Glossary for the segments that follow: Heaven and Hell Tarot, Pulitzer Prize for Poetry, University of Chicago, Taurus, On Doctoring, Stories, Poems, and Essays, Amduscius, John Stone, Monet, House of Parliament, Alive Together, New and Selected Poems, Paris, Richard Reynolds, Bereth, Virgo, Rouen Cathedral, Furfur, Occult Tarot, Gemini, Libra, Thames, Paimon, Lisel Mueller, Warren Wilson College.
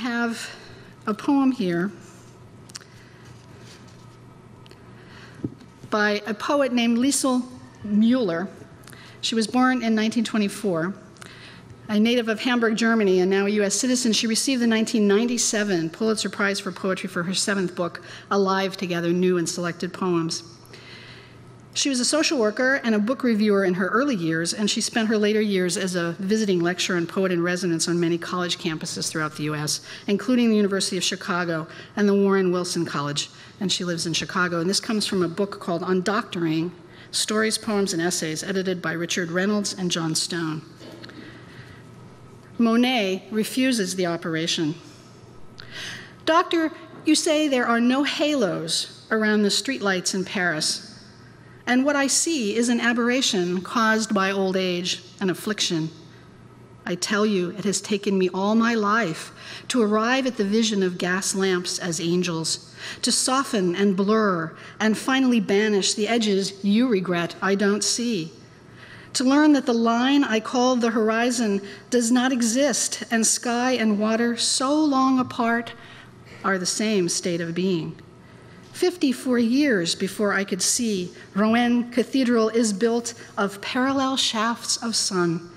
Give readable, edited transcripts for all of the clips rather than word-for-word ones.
have a poem here by a poet named Lisel Mueller. She was born in 1924, a native of Hamburg, Germany, and now a US citizen. She received the 1997 Pulitzer Prize for Poetry for her 7th book, Alive Together, New and Selected Poems. She was a social worker and a book reviewer in her early years, and she spent her later years as a visiting lecturer and poet in residence on many college campuses throughout the US, including the University of Chicago and the Warren Wilson College, and she lives in Chicago. And this comes from a book called On Doctoring, Stories, Poems, and Essays, edited by Richard Reynolds and John Stone. Monet refuses the operation. "Doctor, you say there are no halos around the streetlights in Paris. And what I see is an aberration caused by old age, an affliction. I tell you, it has taken me all my life to arrive at the vision of gas lamps as angels, to soften and blur and finally banish the edges you regret I don't see, to learn that the line I call the horizon does not exist, and sky and water, so long apart, are the same state of being. 54 years before I could see, Rouen Cathedral is built of parallel shafts of sun.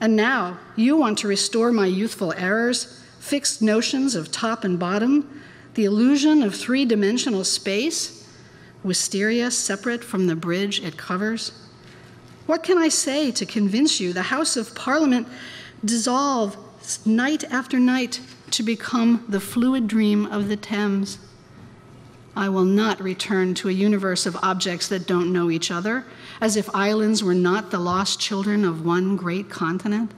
And now you want to restore my youthful errors, fixed notions of top and bottom, the illusion of three-dimensional space, wisteria separate from the bridge it covers. What can I say to convince you the House of Parliament dissolves night after night to become the fluid dream of the Thames? I will not return to a universe of objects that don't know each other, as if islands were not the lost children of one great continent.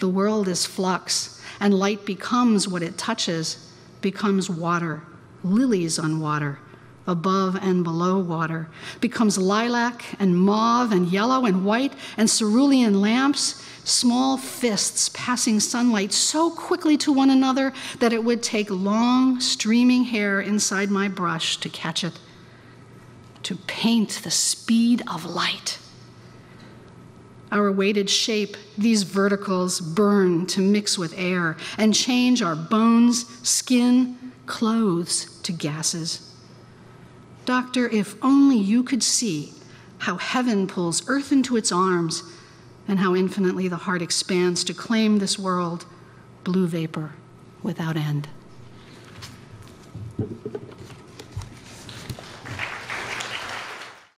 The world is flux, and light becomes what it touches, becomes water, lilies on water, above and below water, becomes lilac and mauve and yellow and white and cerulean lamps, small fists passing sunlight so quickly to one another that it would take long streaming hair inside my brush to catch it, to paint the speed of light. Our weighted shape, these verticals burn to mix with air and change our bones, skin, clothes to gases. Doctor, if only you could see how heaven pulls earth into its arms and how infinitely the heart expands to claim this world, blue vapor without end."